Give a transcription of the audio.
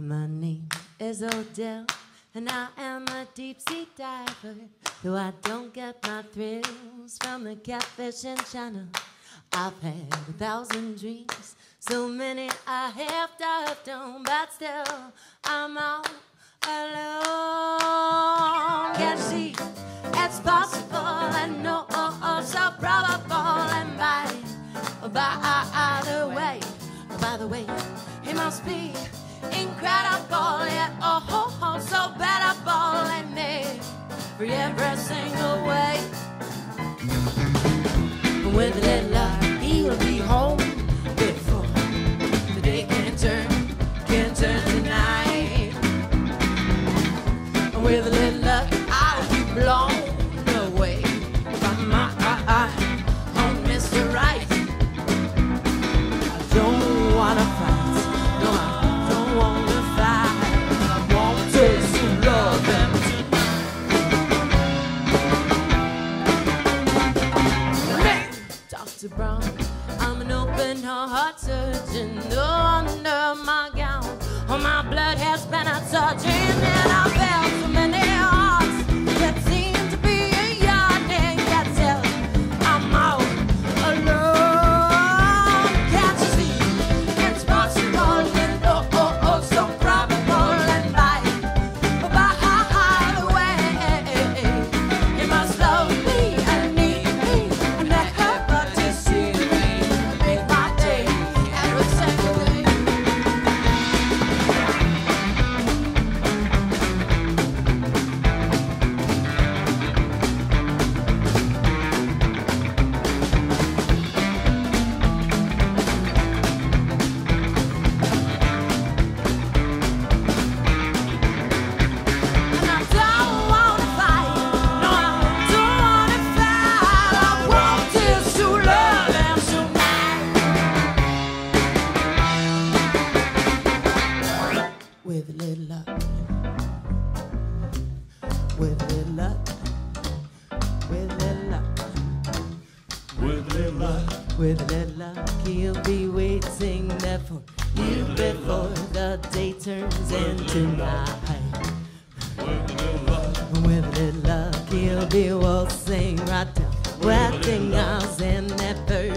My name is Odile, and I am a deep-sea diver. Though I don't get my thrills from the catfishing channel, I've had 1,000 dreams, so many I have dived on, but still I'm all alone. Can see it's possible, and no, so probable, and by either way, by the way, it must be incredible, yeah, oh, so bettable, and made for every single way. With a little luck, he'll be home before the day can turn tonight. With a little luck, I'll be blown away by my own Mr. Right. I don't wanna fight. Brown. I'm an open heart surgeon, under my gown, all my blood has been a touching, and I've felt so many hearts that seem to be a yard, and can't tell I'm all alone. Can't you see? It's possible, and oh, so probable, and by the way, it must love me and me, and that hurt. With a little luck, with a little luck, with a little luck, with a little luck, with a little luck, he'll be waiting there for you before the day turns into night. With a little luck, he'll be waltzing right down, wrapping us in that bird.